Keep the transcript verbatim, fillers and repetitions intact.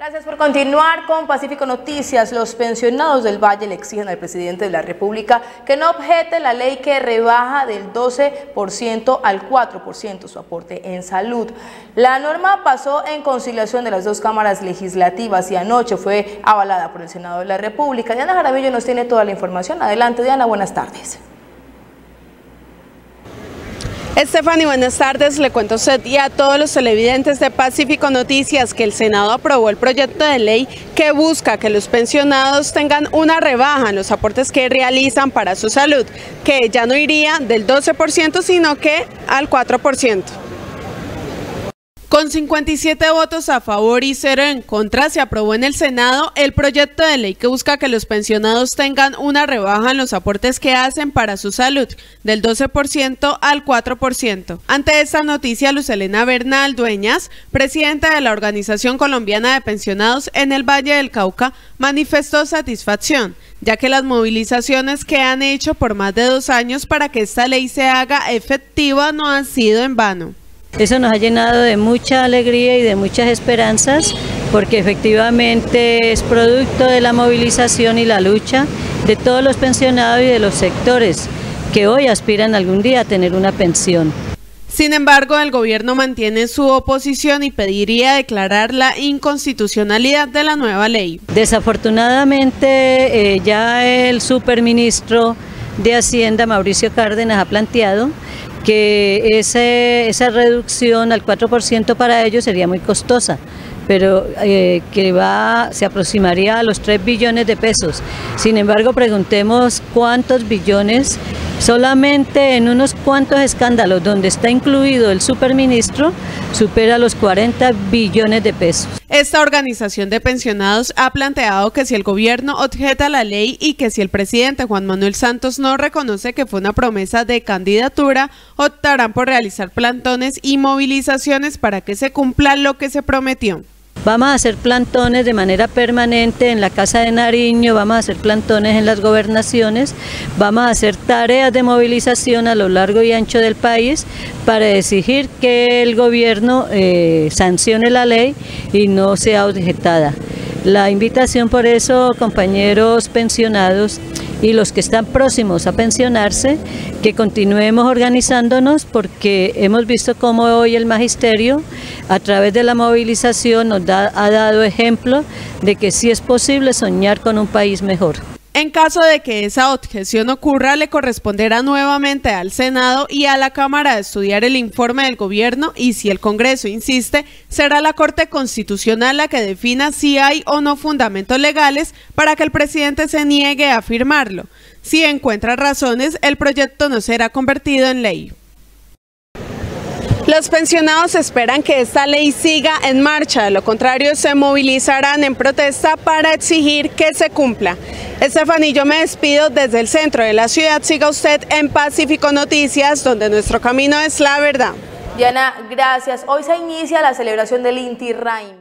Gracias por continuar con Pacífico Noticias. Los pensionados del Valle le exigen al presidente de la República que no objete la ley que rebaja del doce por ciento al cuatro por ciento su aporte en salud. La norma pasó en conciliación de las dos cámaras legislativas y anoche fue avalada por el Senado de la República. Diana Jaramillo nos tiene toda la información. Adelante, Diana, buenas tardes. Estefany, buenas tardes. Le cuento a usted y a todos los televidentes de Pacífico Noticias que el Senado aprobó el proyecto de ley que busca que los pensionados tengan una rebaja en los aportes que realizan para su salud, que ya no iría del doce por ciento sino que al cuatro por ciento. Con cincuenta y siete votos a favor y cero en contra, se aprobó en el Senado el proyecto de ley que busca que los pensionados tengan una rebaja en los aportes que hacen para su salud, del doce por ciento al cuatro por ciento. Ante esta noticia, Luz Helena Bernal Dueñas, presidenta de la Organización Colombiana de Pensionados en el Valle del Cauca, manifestó satisfacción, ya que las movilizaciones que han hecho por más de dos años para que esta ley se haga efectiva no han sido en vano. Eso nos ha llenado de mucha alegría y de muchas esperanzas, porque efectivamente es producto de la movilización y la lucha de todos los pensionados y de los sectores que hoy aspiran algún día a tener una pensión. Sin embargo, el gobierno mantiene su oposición y pediría declarar la inconstitucionalidad de la nueva ley. Desafortunadamente, eh, ya el superministro de Hacienda, Mauricio Cárdenas, ha planteado que ese, esa reducción al cuatro por ciento para ellos sería muy costosa, pero eh, que va, se aproximaría a los tres billones de pesos. Sin embargo, preguntemos cuántos billones, solamente en unos cuantos escándalos donde está incluido el superministro, supera los cuarenta billones de pesos. Esta organización de pensionados ha planteado que si el gobierno objeta la ley y que si el presidente Juan Manuel Santos no reconoce que fue una promesa de candidatura, optarán por realizar plantones y movilizaciones para que se cumpla lo que se prometió. Vamos a hacer plantones de manera permanente en la Casa de Nariño, vamos a hacer plantones en las gobernaciones, vamos a hacer tareas de movilización a lo largo y ancho del país para exigir que el gobierno eh, sancione la ley y no sea objetada. La invitación por eso, compañeros pensionados y los que están próximos a pensionarse, que continuemos organizándonos, porque hemos visto cómo hoy el Magisterio, a través de la movilización, nos da, ha dado ejemplo de que sí es posible soñar con un país mejor. En caso de que esa objeción ocurra, le corresponderá nuevamente al Senado y a la Cámara estudiar el informe del gobierno, y si el Congreso insiste, será la Corte Constitucional la que defina si hay o no fundamentos legales para que el presidente se niegue a firmarlo. Si encuentra razones, el proyecto no será convertido en ley. Los pensionados esperan que esta ley siga en marcha, de lo contrario se movilizarán en protesta para exigir que se cumpla. Estefany, yo me despido desde el centro de la ciudad. Siga usted en Pacífico Noticias, donde nuestro camino es la verdad. Diana, gracias. Hoy se inicia la celebración del Inti Raymi.